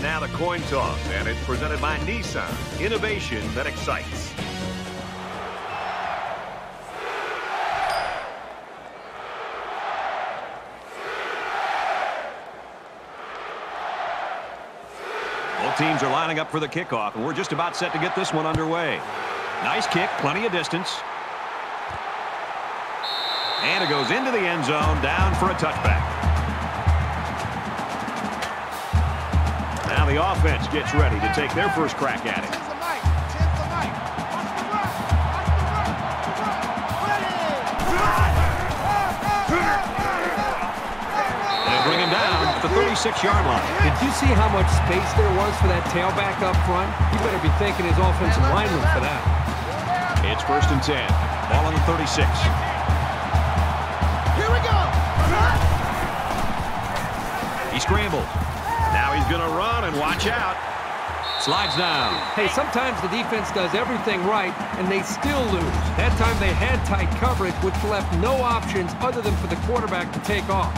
Now the coin toss, and it's presented by Nissan. Innovation that excites. Both teams are lining up for the kickoff, and we're just about set to get this one underway. Nice kick, plenty of distance. And it goes into the end zone, down for a touchback. The offense gets ready to take their first crack at it. They'll bring him down at the 36-yard line. Did you see how much space there was for that tailback up front? You better be thanking his offensive lineman for that. It's 1st and 10. Ball on the 36. Here we go. He scrambles. Now he's going to run, and watch out. Slides down. Hey, sometimes the defense does everything right, and they still lose. That time they had tight coverage, which left no options other than for the quarterback to take off.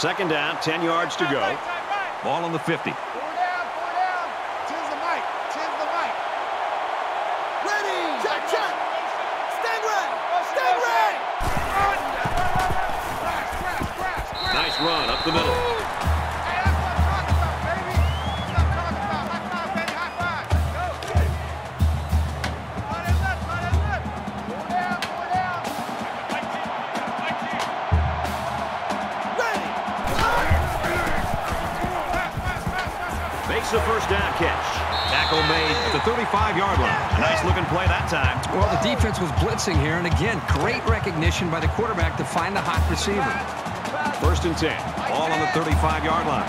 Second down, 10 yards to go. Ball on the 50. 4 down. 10's the mic. 10's the mic. Ready. Check, check. Stand ready. Stand ready. Nice run up the middle. Hey, that's what I'm talking about, baby. That's what I'm talking about. High five, baby. High five. Go. Run and look. Run and look. 4 down. Makes the first down catch. Tackle made at the 35-yard line. A nice looking play that time. Well, the defense was blitzing here, and again, great recognition by the quarterback to find the hot receiver. 1st and 10. Ball on the 35-yard line.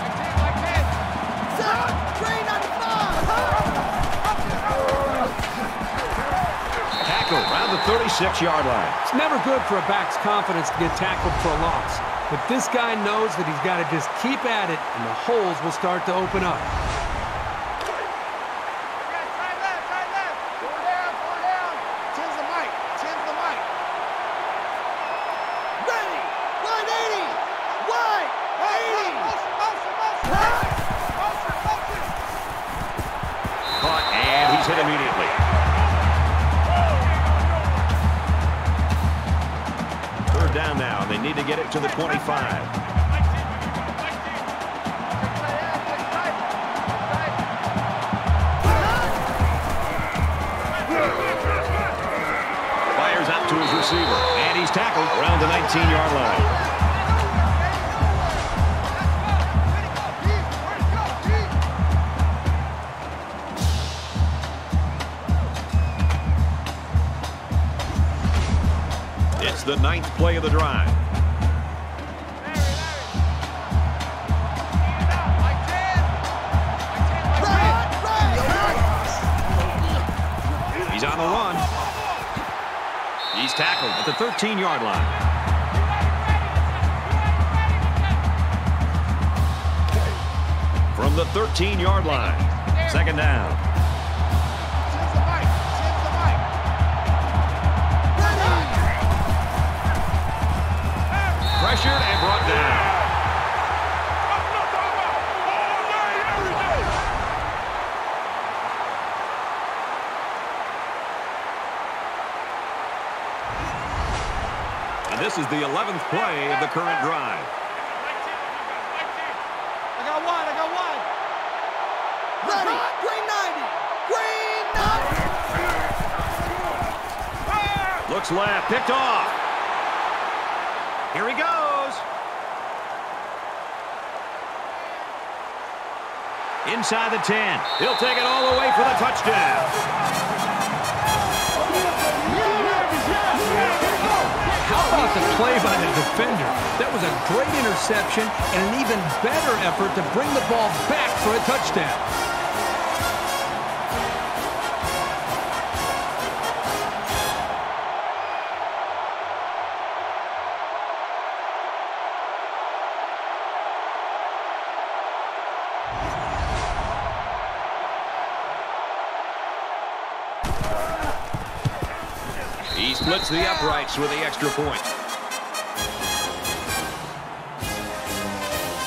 Tackle around the 36-yard line. It's never good for a back's confidence to get tackled for a loss, but this guy knows that he's got to just keep at it, and the holes will start to open up. To the 25. Fires out to his receiver, and he's tackled around the 19-yard line. It's the 9th play of the drive. On the run. He's tackled at the 13-yard line. From the 13-yard line, 2nd down. Pressured and brought down. This is the 11th play of the current drive. I got one. Ready. Green 90. Looks left, picked off. Here he goes. Inside the 10. He'll take it all the way for the touchdown. How about the play by the defender? That was a great interception and an even better effort to bring the ball back for a touchdown. He splits the uprights with the extra point.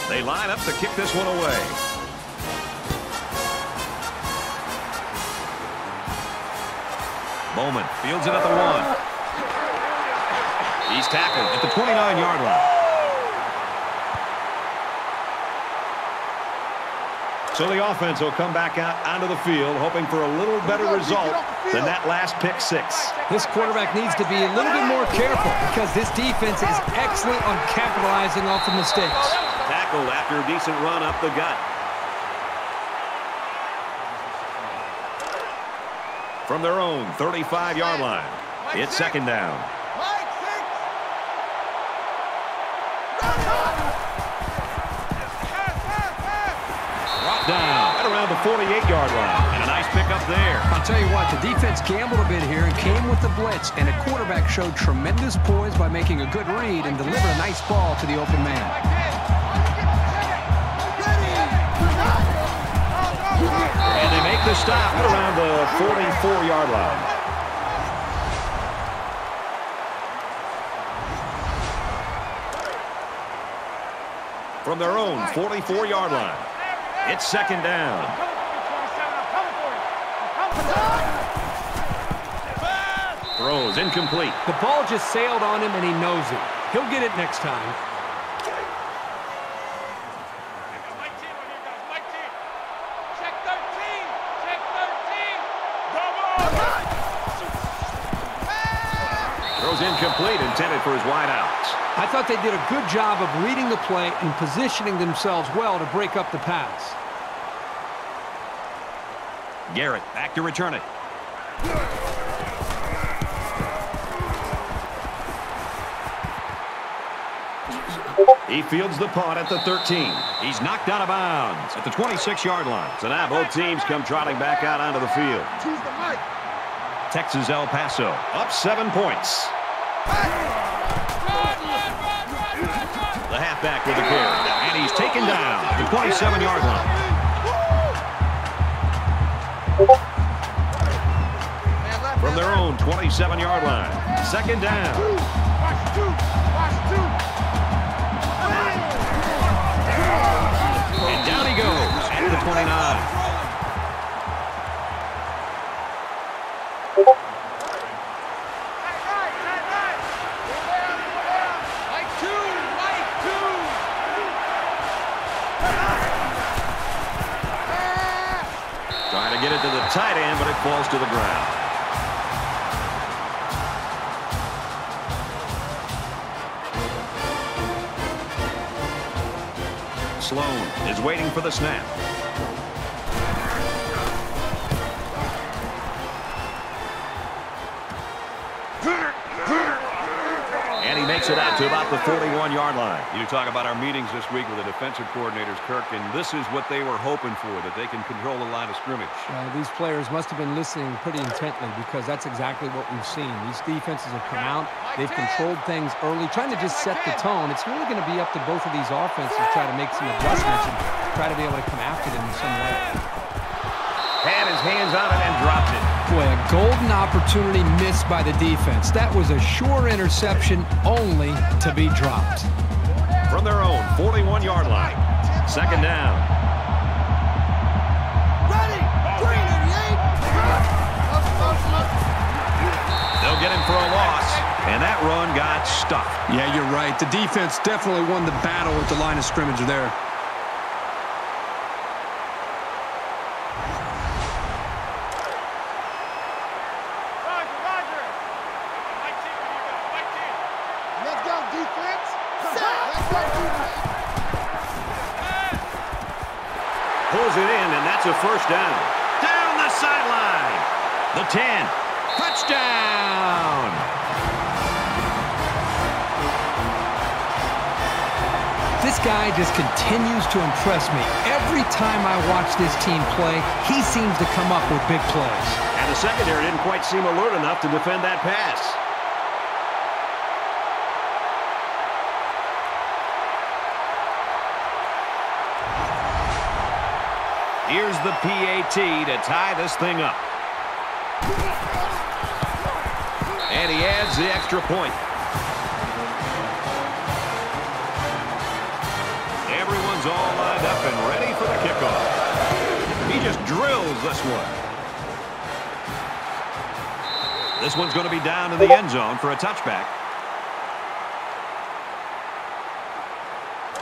They line up to kick this one away. Bowman fields it at the 1. He's tackled at the 29-yard line. So the offense will come back out onto the field, hoping for a little better result than that last pick six. This quarterback needs to be a little bit more careful because this defense is excellent on capitalizing off the mistakes. Tackled after a decent run up the gut. From their own 35-yard line, it's second down. Down right around the 48-yard line, and a nice pickup there. I'll tell you what, the defense gambled a bit here and came with the blitz, and the quarterback showed tremendous poise by making a good read and delivered a nice ball to the open man. And they make the stop at around the 44-yard line. From their own 44-yard line. It's second down. Throws incomplete. The ball just sailed on him, and he knows it. He'll get it next time. Check 13. Check 13. Throws incomplete, intended for his wideouts. I thought they did a good job of reading the play and positioning themselves well to break up the pass. Garrett back to return it. He fields the punt at the 13. He's knocked out of bounds at the 26-yard line. So now both teams come trotting back out onto the field. Texas El Paso up 7 points. The halfback with the carry, and he's taken down the 27-yard line. From their own 27-yard line, second down. And down he goes at the 29. Get it to the tight end, but it falls to the ground. Sloan is waiting for the snap. And he makes it out to about the 41-yard line. You talk about our meetings this week with the defensive coordinators, Kirk, and this is what they were hoping for, that they can control the line of scrimmage. These players must have been listening pretty intently because that's exactly what we've seen. These defenses have come out, they've controlled things early, trying to just set the tone. It's really going to be up to both of these offenses to try to make some adjustments and try to be able to come after them in some way. Had his hands on it and dropped it. Boy, a golden opportunity missed by the defense. That was a sure interception only to be dropped. From their own 41-yard line, second down. Ready, green and eight. They'll get him for a loss, and that run got stuffed. Yeah, you're right. The defense definitely won the battle at the line of scrimmage there. Defense. throws it in, and that's a first down. Down the sideline. The 10. Touchdown. This guy just continues to impress me. Every time I watch this team play, he seems to come up with big plays. And the secondary didn't quite seem alert enough to defend that pass. Here's the PAT to tie this thing up. And he adds the extra point. Everyone's all lined up and ready for the kickoff. He just drills this one. This one's going to be down in the end zone for a touchback.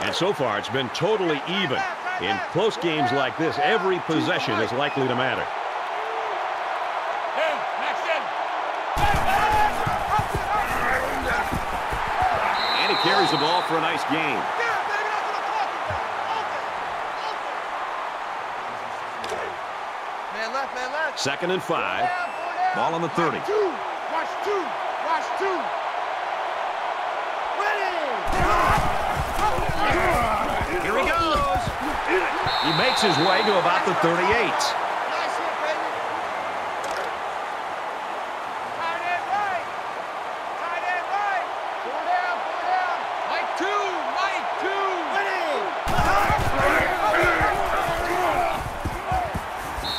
And so far, it's been totally even. In close games like this, every possession is likely to matter. And he carries the ball for a nice gain. Second and 5. Ball on the 30. Here he goes. He makes his way to about the 38.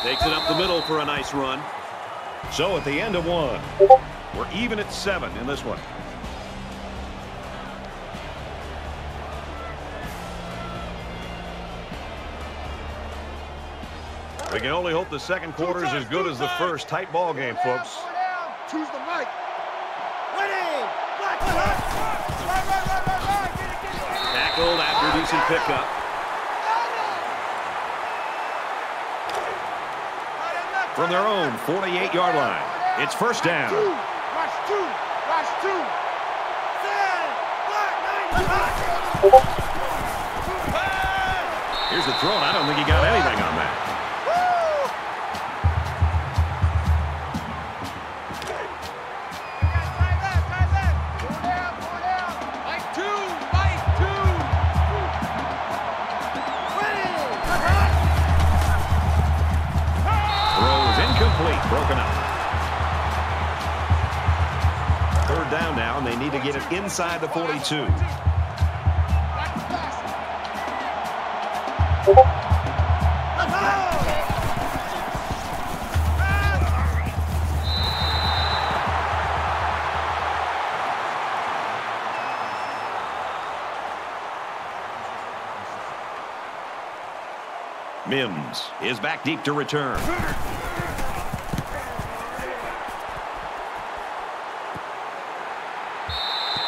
Takes it up the middle for a nice run. So at the end of one, we're even at 7 in this one. We can only hope the second quarter is as good as the first. Tight ball game, folks. Choose the right. Tackled after a decent pickup. From their own 48-yard line, it's first down. Here's the throw, and I don't think he got anything on that. Broken up. Third down now, and they need to get it inside the 42. Mims is back deep to return.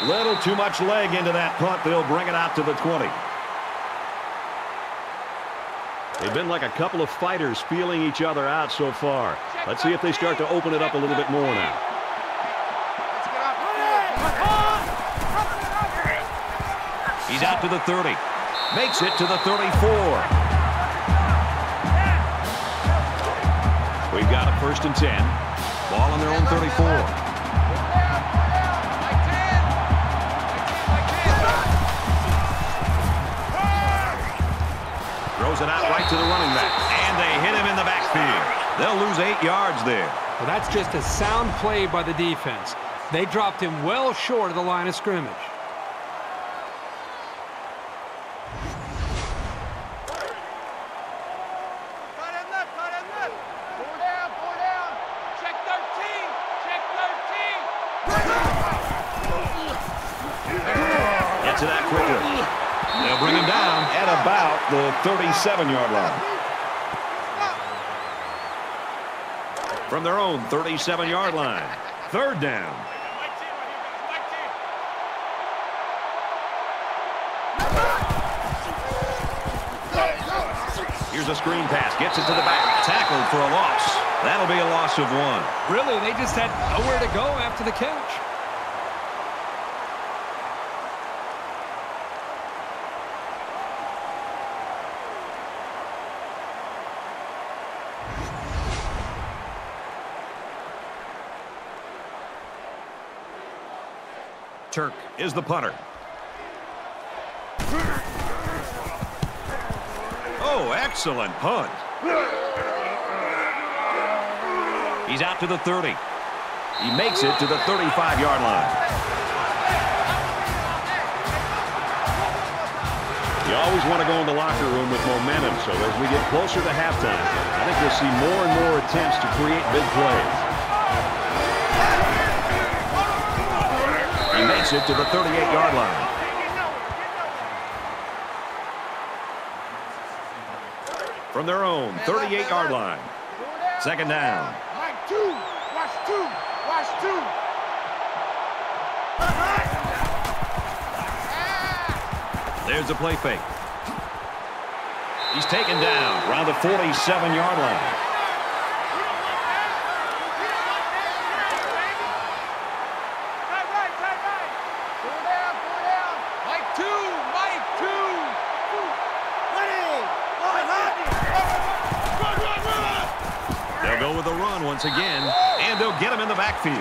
Little too much leg into that punt. They'll bring it out to the 20. They've been like a couple of fighters feeling each other out so far. Let's see if they start to open it up a little bit more now. He's out to the 30. Makes it to the 34. We've got a first and 10. Ball on their own 34. It out right to the running back, and they hit him in the backfield. They'll lose 8 yards there. Well, that's just a sound play by the defense. They dropped him well short of the line of scrimmage. The 37-yard line. From their own 37-yard line. Third down. Here's a screen pass. Gets it to the back. Tackled for a loss. That'll be a loss of 1. Really, they just had nowhere to go after the catch. Turk is the punter. Oh, excellent punt. He's out to the 30. He makes it to the 35-yard line. You always want to go in the locker room with momentum, so as we get closer to halftime, I think we'll see more and more attempts to create big plays. He makes it to the 38-yard line. From their own 38-yard line. Second down. Mike, two. Watch two. Watch two. There's a play fake. He's taken down around the 47-yard line. They'll go with the run once again, and they'll get him in the backfield.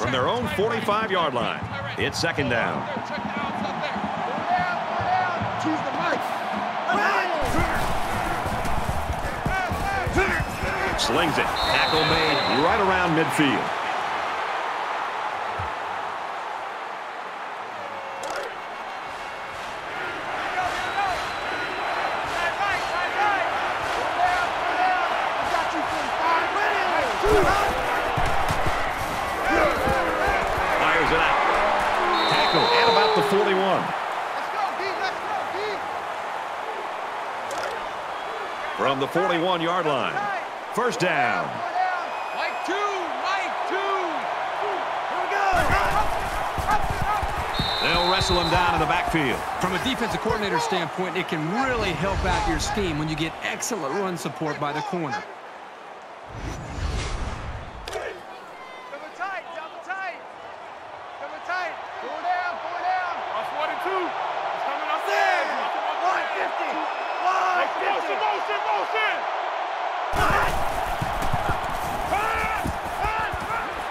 From their own 45-yard line, it's second down. Slings it. Tackle made right around midfield. At about the 41. Let's go, D. Let's go, D. From the 41-yard line. First down. Mike two, Mike two. Here we go. They'll wrestle him down in the backfield. From a defensive coordinator standpoint, it can really help out your scheme when you get excellent run support by the corner.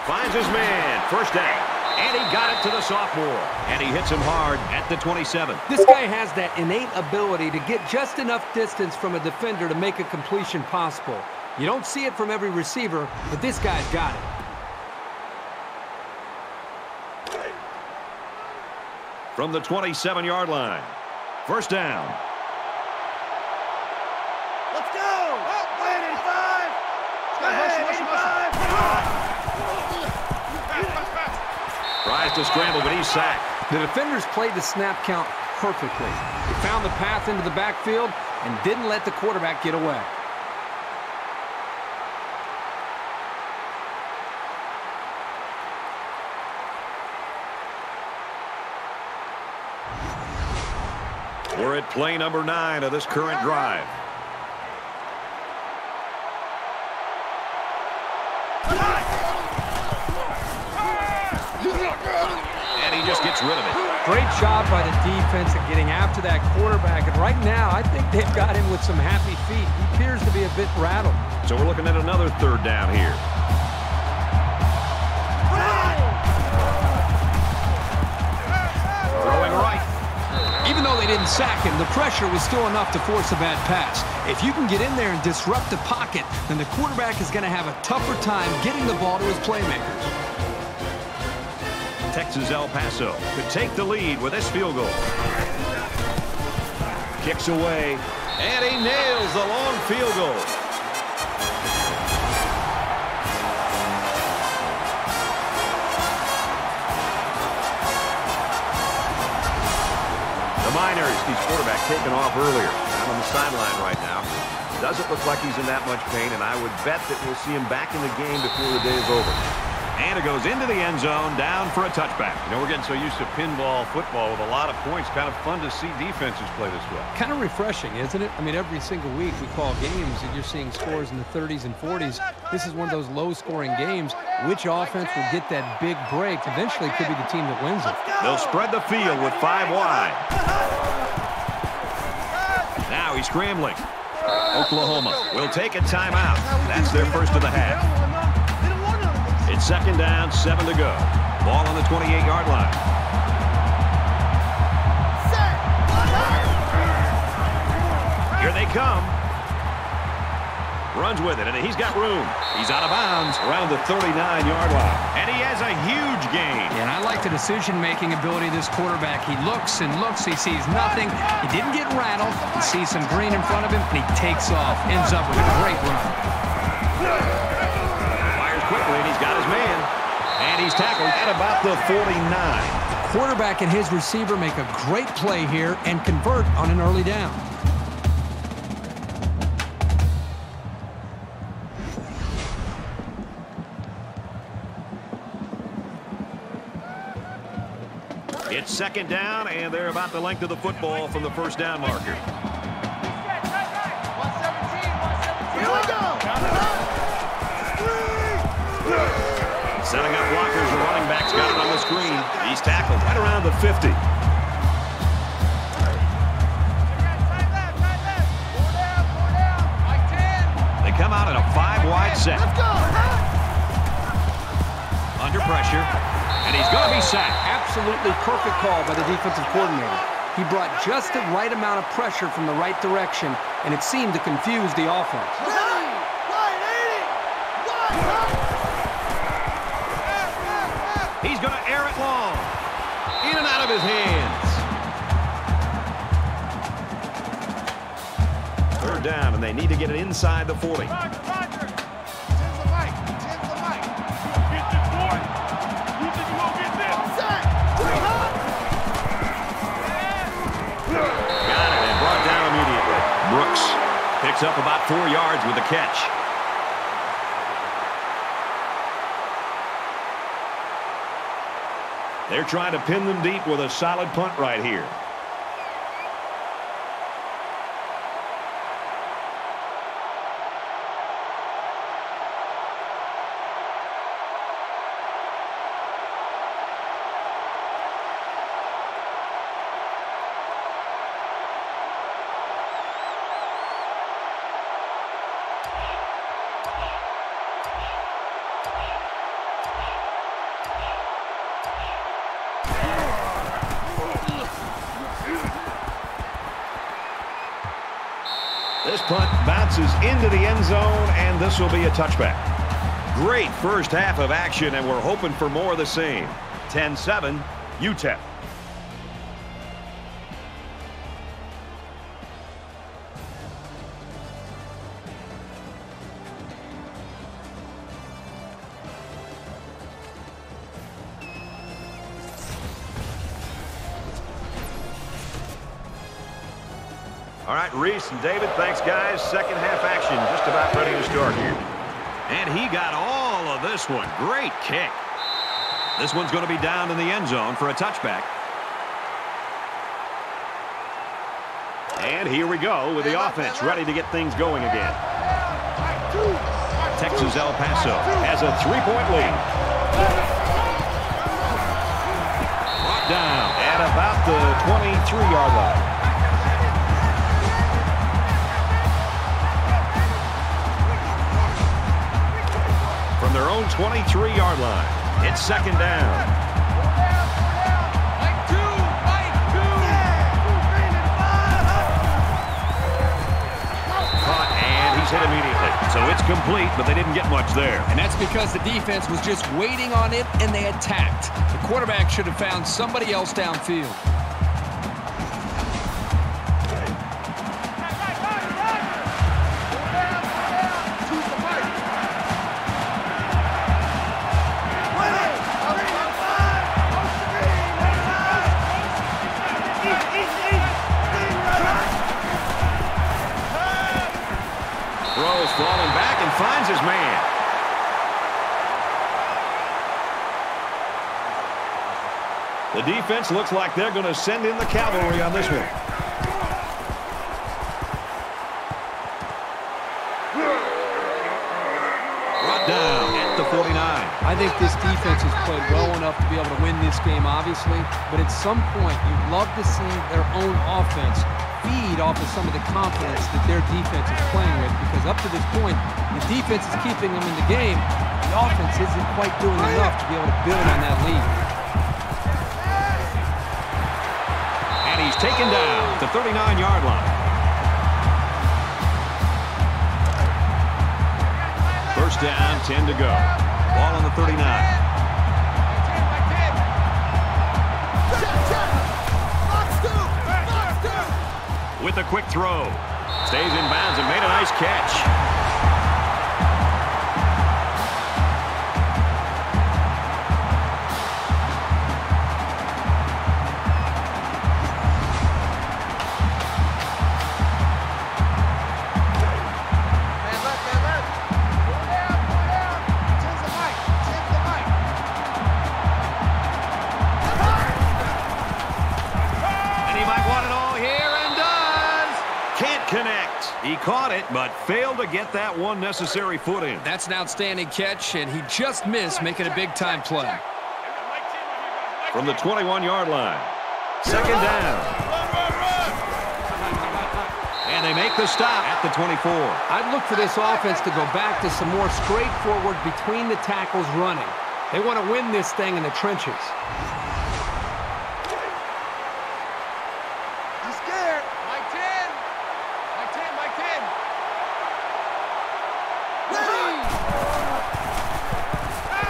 Finds his man, first down, and he got it to the sophomore, and he hits him hard at the 27. This guy has that innate ability to get just enough distance from a defender to make a completion possible. You don't see it from every receiver, but this guy's got it. From the 27-yard line, first down. Let's go! Oh, play at 85! Tries to scramble, but he's sacked. The defenders played the snap count perfectly. They found the path into the backfield and didn't let the quarterback get away. We're at play number 9 of this current drive. And he just gets rid of it. Great job by the defense at getting after that quarterback. And right now, I think they've got him with some happy feet. He appears to be a bit rattled. So we're looking at another third down here. Throwing right. Even though they didn't sack him, the pressure was still enough to force a bad pass. If you can get in there and disrupt the pocket, then the quarterback is going to have a tougher time getting the ball to his playmakers. Texas El Paso could take the lead with this field goal. Kicks away, and he nails the long field goal. The Miners, these quarterback taken off earlier. Down on the sideline right now. Doesn't look like he's in that much pain, and I would bet that we'll see him back in the game before the day is over. And it goes into the end zone, down for a touchback. You know, we're getting so used to pinball football with a lot of points. Kind of fun to see defenses play this way. Kind of refreshing, isn't it? I mean, every single week we call games and you're seeing scores in the 30s and 40s. This is one of those low-scoring games. Which offense will get that big break? Eventually, it could be the team that wins it. They'll spread the field with 5 wide. Now he's scrambling. Oklahoma will take a timeout. That's their first of the half. It's second down, 7 to go. Ball on the 28-yard line. Here they come. Runs with it, and he's got room. He's out of bounds around the 39-yard line. And he has a huge gain. And I like the decision-making ability of this quarterback. He looks and looks. He sees nothing. He didn't get rattled. He sees some green in front of him, and he takes off. Ends up with a great run. Fires quickly, and he's got his man. And he's tackled at about the 49. The quarterback and his receiver make a great play here and convert on an early down. It's second down, and they're about the length of the football from the first down marker. Here we go. Setting up blockers, the running back's got it on the screen. He's tackled right around the 50. They come out in a 5-wide set. Under pressure. And he's going to be sacked. Absolutely perfect call by the defensive coordinator. He brought just the right amount of pressure from the right direction, and it seemed to confuse the offense. He's going to air it long. In and out of his hands. Third down, and they need to get it inside the 40. Brooks picks up about 4 yards with the catch. They're trying to pin them deep with a solid punt right here. This punt bounces into the end zone, and this will be a touchback. Great first half of action, and we're hoping for more of the same. 10-7, UTEP. All right, Reese and David, thanks, guys. Second half action just about ready to start here. And he got all of this one. Great kick. This one's going to be down in the end zone for a touchback. And here we go with the offense ready to get things going again. Texas El Paso has a three-point lead. Brought down at about the 23-yard line. From their own 23-yard line, it's second down. Caught, and he's hit immediately. So it's complete, but they didn't get much there. And that's because the defense was just waiting on it, and they attacked. The quarterback should have found somebody else downfield. Falling back and finds his man. The defense looks like they're going to send in the cavalry on this one. Brought down at the 49. I think this defense has played well enough to be able to win this game, obviously, but at some point, you'd love to see their own offense feed off of some of the confidence that their defense is playing with, because up to this point, the defense is keeping them in the game. The offense isn't quite doing enough to be able to build on that lead. And he's taken down at the 39-yard line. First down, 10 to go. Ball on the 39. With a quick throw. Stays in bounds and made a nice catch. And he might want it all here. Connect. He caught it, but failed to get that one necessary foot in. That's an outstanding catch, and he just missed making a big-time play. From the 21-yard line, second down. And they make the stop at the 24. I'd look for this offense to go back to some more straightforward between the tackles running. They want to win this thing in the trenches.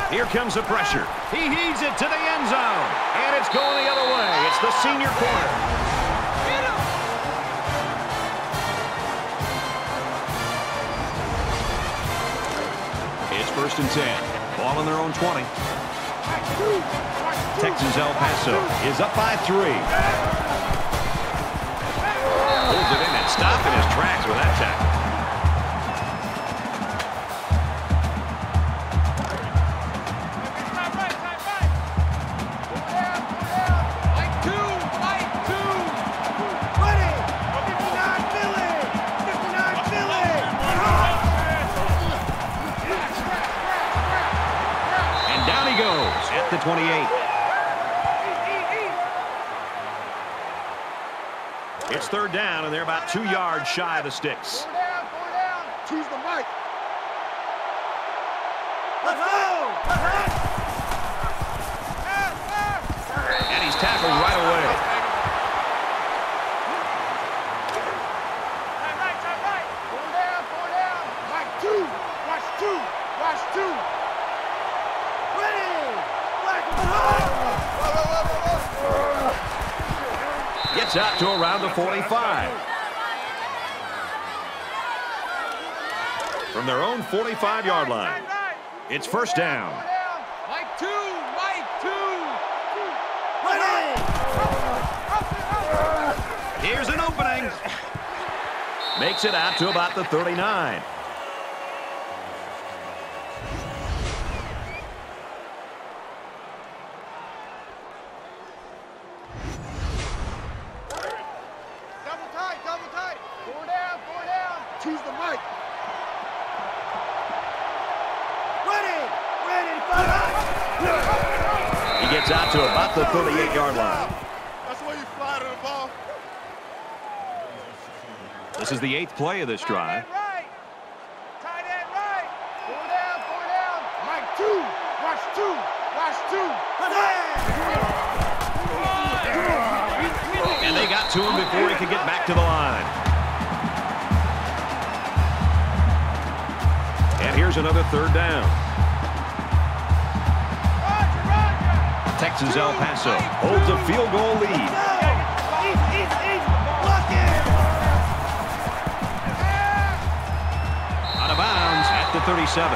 Here comes the pressure. He heaves it to the end zone. And it's going the other way. It's the senior corner. It's 1st and 10. Ball on their own 20. Texans El Paso is up by 3. Holds it in and stopped in his tracks with that tackle. At the 28. It's 3rd down, and they're about 2 yards shy of the sticks. Go down. Choose the mic. Let's go. And he's tackled right away. Pull down. Watch two. Gets out to around the 45. From their own 45-yard line, it's 1st down. Mike two. Here's an opening. Makes it out to about the 39. Out to about the 38-yard line. That's where you fly to the ball. This is the 8th play of this drive. Tight end right. Pull down. Mike two. And they got to him before he could get back to the line. And here's another 3rd down. Texans El Paso holds a field goal lead. Out of bounds at the 37.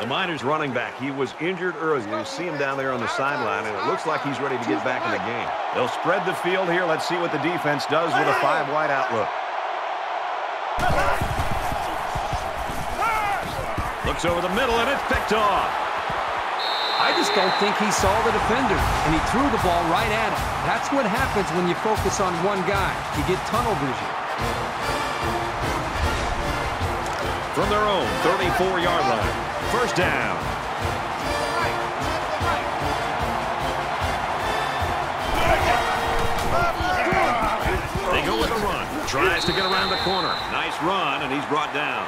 The Miners running back, he was injured earlier. You see him down there on the sideline, and it looks like he's ready to get back in the game. They'll spread the field here. Let's see what the defense does with a 5-wide outlook. Looks over the middle, and it's picked off. I just don't think he saw the defender, and he threw the ball right at him. That's what happens when you focus on one guy. You get tunnel vision. From their own 34-yard line, 1st down. Tries to get around the corner. Nice run, and he's brought down.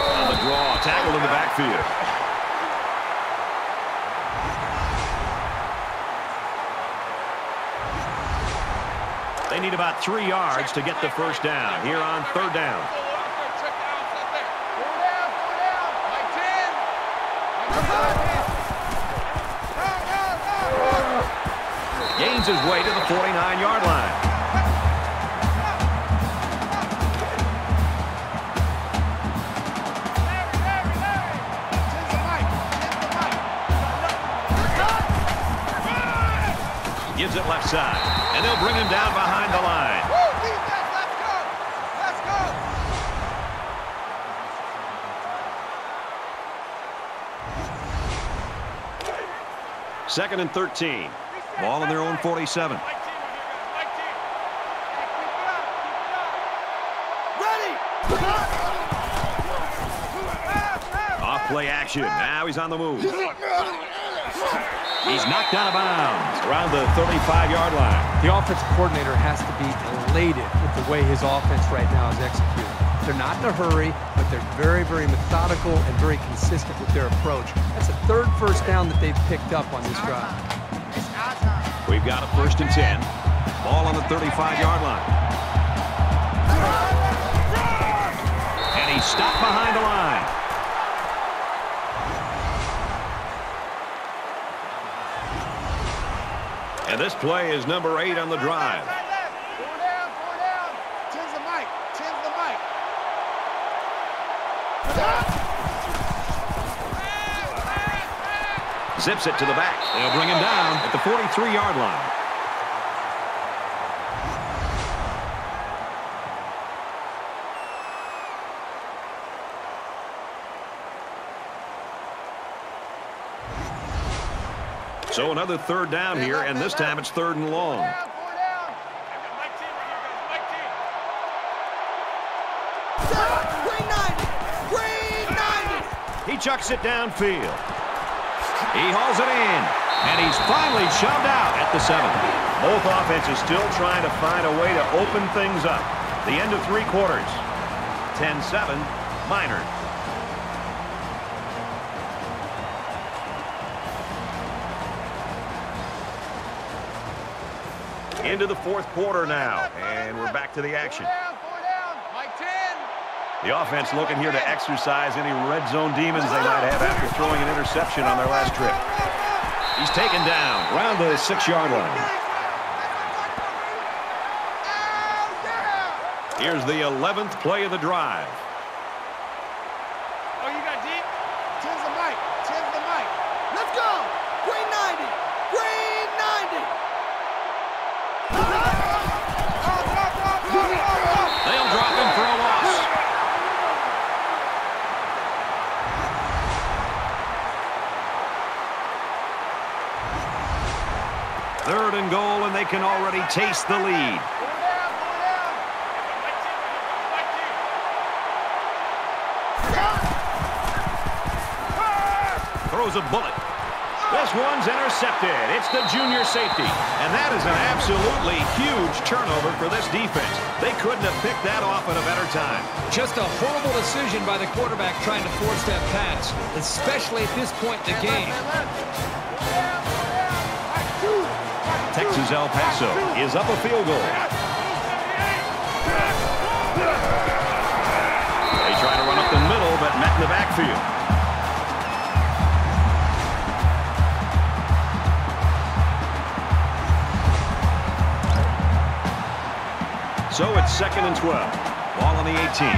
On the draw, tackled in the backfield. They need about 3 yards to get the first down here on third down. Gains his way to the 49-yard line. Gives it left side, and they'll bring him down behind the line. Woo, defense, let's go! Let's go! Second and 13. Ball in their own 47. Ready! Off play action. Now he's on the move. He's knocked out of bounds around the 35-yard line. The offensive coordinator has to be elated with the way his offense right now is executed. They're not in a hurry, but they're very, very methodical and very consistent with their approach. That's a third first down that they've picked up on this drive. We've got a first and 10. Ball on the 35-yard line. And he's stopped behind the line. And this play is number 8 on the drive. Four down. Ten's the mic. Zips it to the back. They'll bring him down at the 43-yard line. So another third down here, and this time it's third and long. He chucks it downfield. He hauls it in, and he's finally shoved out at the 7. Both offenses still trying to find a way to open things up. The end of three quarters. 10-7, Miners. Into the fourth quarter now, and we're back to the action. The offense looking here to exercise any red zone demons they might have after throwing an interception on their last trip. He's taken down around the 6-yard line. Here's the 11th play of the drive. Oh, you got deep? Ten's the mic. Let's go! Green 90! Green 90! They'll drop him for a loss. Third and goal, and they can already taste the lead. Throws a bullet. This one's intercepted. It's the junior safety. And that is an absolutely huge turnover for this defense. They couldn't have picked that off at a better time. Just a horrible decision by the quarterback trying to force that pass, especially at this point in the game. Texas El Paso is up a field goal. They try to run up the middle, but met in the backfield. So it's second and 12. Ball on the 18.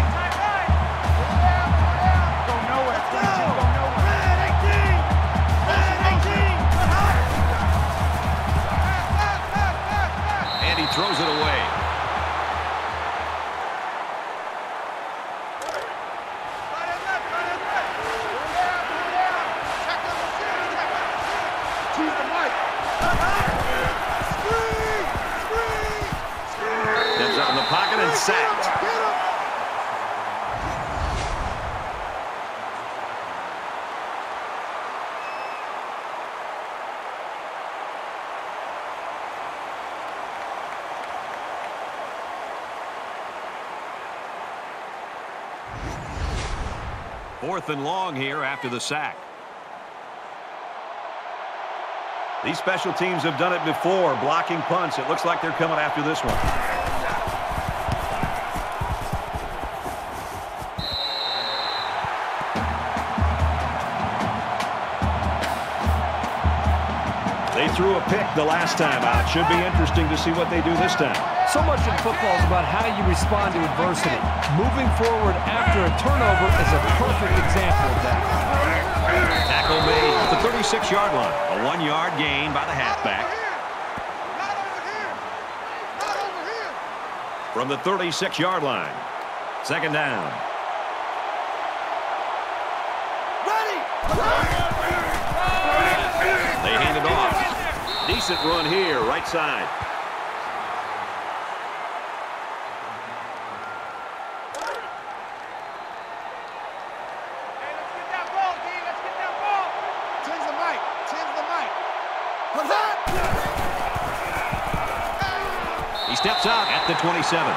And he throws it away. Pocket and sacked. Get him, Fourth and long here after the sack. These special teams have done it before, blocking punts. It looks like they're coming after this one. They threw a pick the last time out. Should be interesting to see what they do this time. So much in football is about how you respond to adversity. Moving forward after a turnover is a perfect example of that. Tackle made at the 36-yard line. A 1-yard gain by the halfback. From the 36-yard line. Second down. Ready! They hand it off. Decent run here, right side. Steps out at the 27.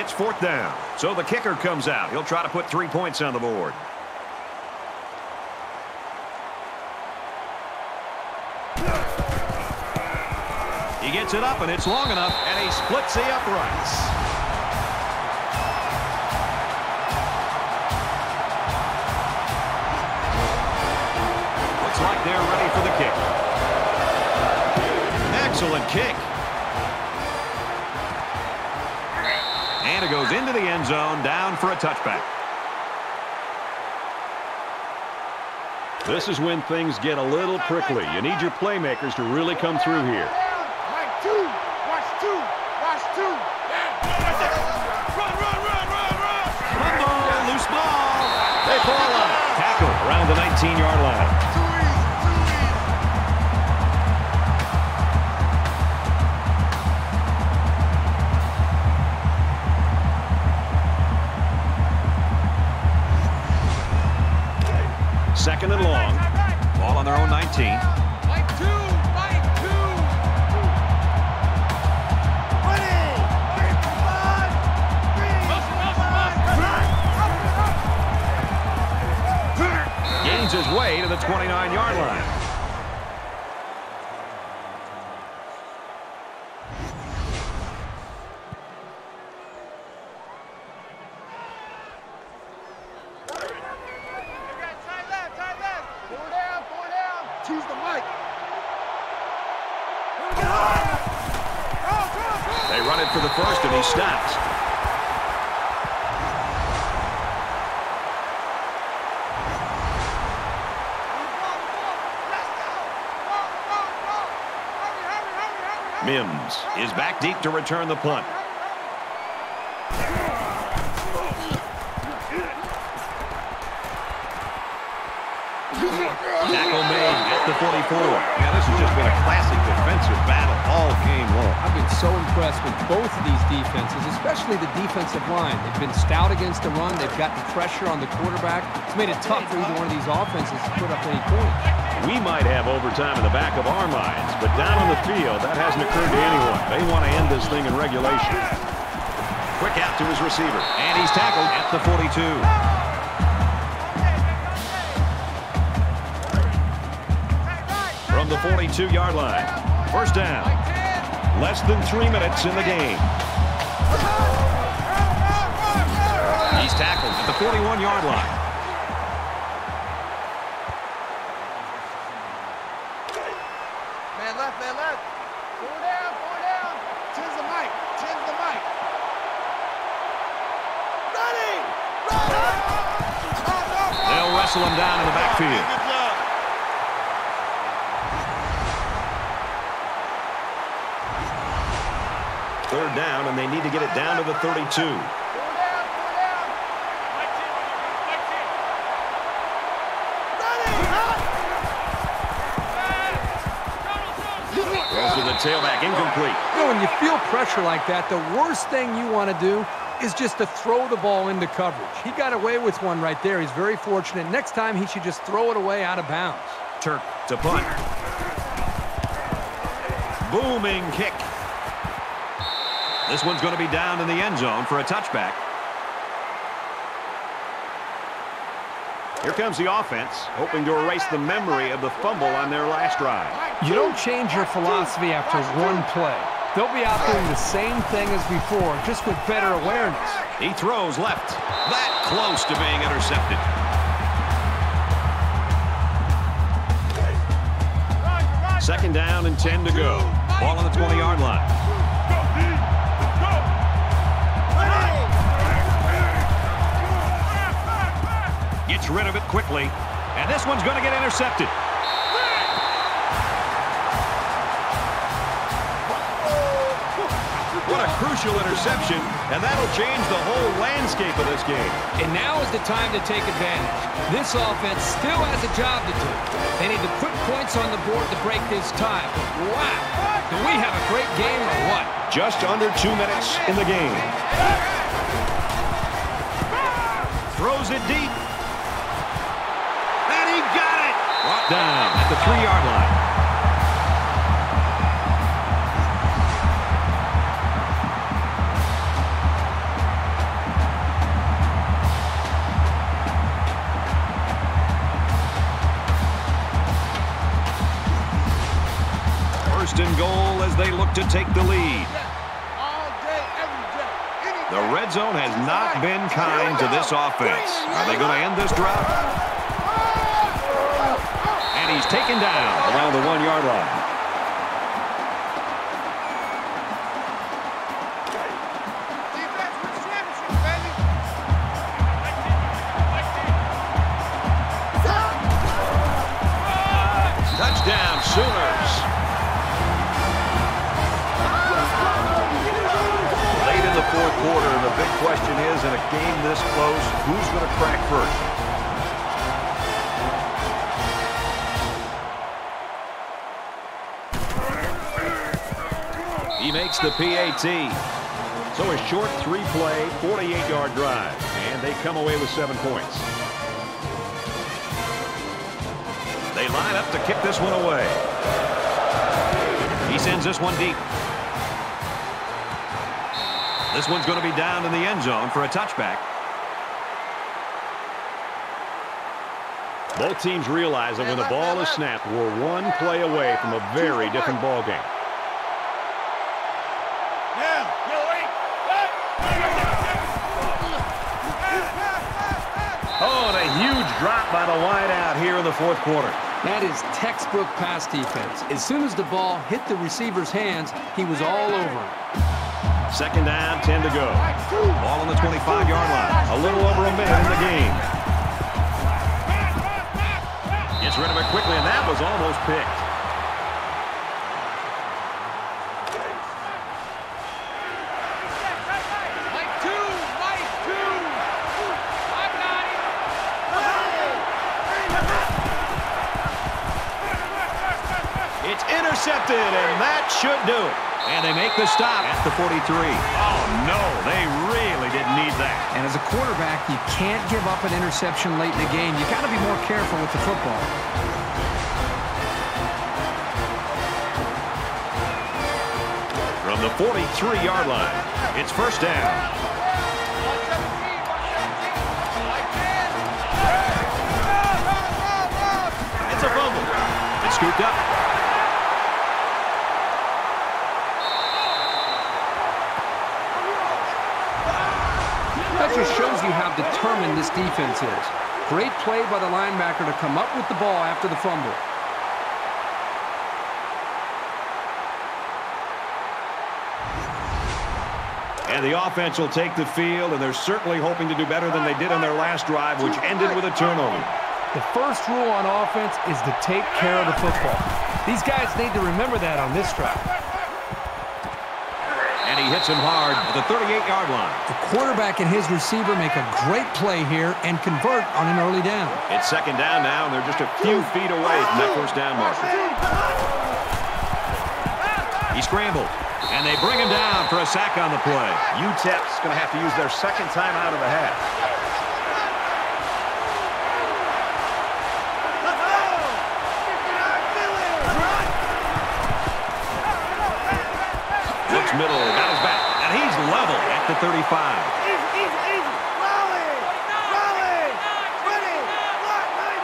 It's fourth down, so the kicker comes out. He'll try to put 3 points on the board. He gets it up, and it's long enough, and he splits the uprights. They're ready for the kick. Excellent kick. And it goes into the end zone, down for a touchback. This is when things get a little prickly. You need your playmakers to really come through here. Run. Rumble, loose ball. They fall on it. Tackle around the 19-yard line. Second and long. Ball on their own 19. Gains his way to the 29-yard line. First, and he stops. Mims is back deep to return the punt. Tackle made at the 44. Yeah, this has just been a classic defensive battle all game long. I've been so impressed with both of these defenses, especially the defensive line. They've been stout against the run. They've gotten pressure on the quarterback. It's made it tough for either one of these offenses to put up any points. We might have overtime in the back of our minds, but down on the field, that hasn't occurred to anyone. They want to end this thing in regulation. Quick out to his receiver, and he's tackled at the 42. The 42-yard line. First down. Less than 3 minutes in the game. He's tackled at the 41-yard line. Man left. 4 down. Change the mic. Ready! They'll wrestle him down in the backfield. Third down, and they need to get it down to the 32. Goes to the tailback, incomplete. You know, when you feel pressure like that, the worst thing you want to do is just to throw the ball into coverage. He got away with one right there. He's very fortunate. Next time, he should just throw it away out of bounds. Turk to punt. Booming kick. This one's going to be down in the end zone for a touchback. Here comes the offense, hoping to erase the memory of the fumble on their last drive. You don't change your philosophy after one play. They'll be out doing the same thing as before, just with better awareness. He throws left. That close to being intercepted. Second down and 10 to go. Ball on the 20-yard line. Gets rid of it quickly, and this one's going to get intercepted. What a crucial interception, and that'll change the whole landscape of this game. And now is the time to take advantage. This offense still has a job to do. They need to put points on the board to break this tie. Wow, do we have a great game or what? Just under 2 minutes in the game. Throws it deep. And he got it! Brought down at the 3-yard line. And goal as they look to take the lead. The red zone has not been kind to this offense. Are they going to end this drought? And he's taken down around the 1-yard line. Touchdown, Sooners. Fourth quarter, and the big question is, in a game this close, who's going to crack first? He makes the PAT. So a short three-play, 48-yard drive, and they come away with 7 points. They line up to kick this one away. He sends this one deep. This one's going to be down in the end zone for a touchback. Both teams realize that when the ball is snapped, we're one play away from a very different ball game. Oh, and a huge drop by the wideout here in the fourth quarter. That is textbook pass defense. As soon as the ball hit the receiver's hands, he was all over it. Second down, 10 to go. Ball on the 25-yard line. A little over a minute in the game. Gets rid of it quickly, and that was almost picked. It's intercepted, and that should do it. And they make the stop at the 43. Oh, no, they really didn't need that. And as a quarterback, you can't give up an interception late in the game. You've got to be more careful with the football. From the 43-yard line, it's first down. It's a fumble. It's scooped up. Just shows you how determined this defense is. Great play by the linebacker to come up with the ball after the fumble. And the offense will take the field, and they're certainly hoping to do better than they did on their last drive, which ended with a turnover. The first rule on offense is to take care of the football. These guys need to remember that on this drive. And he hits him hard at the 38-yard line. The quarterback and his receiver make a great play here and convert on an early down. It's second down now, and they're just a few feet away from that first down marker. He scrambled, and they bring him down for a sack on the play. UTEP's going to have to use their second time out of the half. Middle, battles back, and he at the 35.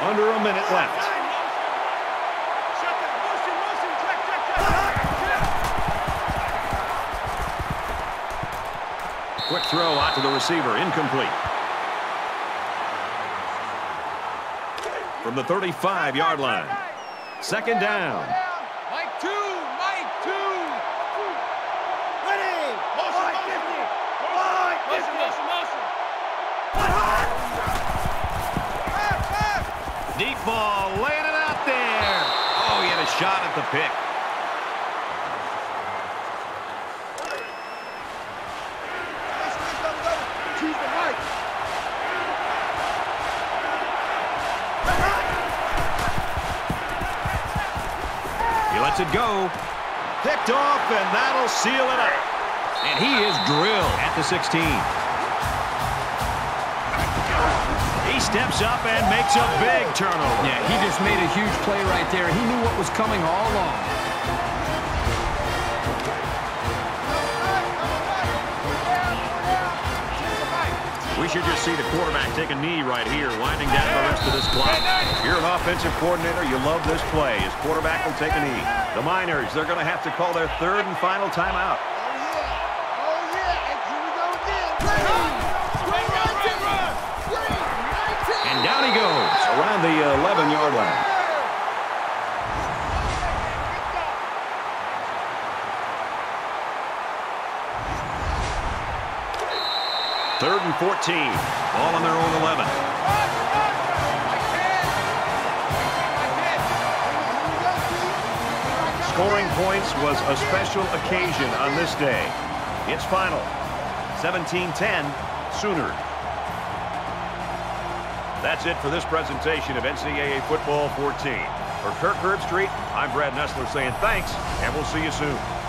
Under a minute left. Quick throw out to the receiver, incomplete. From the 35-yard line. Second down. Mike two. Ready. Motion. Deep ball, laying it out there. Oh, he had a shot at the pick. He lets it go. Picked off, and that'll seal it up. And he is drilled at the 16. Steps up and makes a big turnover. Yeah, he just made a huge play right there. He knew what was coming all along. We should just see the quarterback take a knee right here, winding down the rest of this clock. If you're an offensive coordinator, you love this play. His quarterback will take a knee. The Miners, they're going to have to call their third and final timeout. Down he goes around the 11-yard line. Third and 14. Ball on their own 11. Scoring points was a special occasion on this day. It's final. 17-10, Sooners. That's it for this presentation of NCAA Football 14. For Kirk Herbstreet, I'm Brad Nessler saying thanks, and we'll see you soon.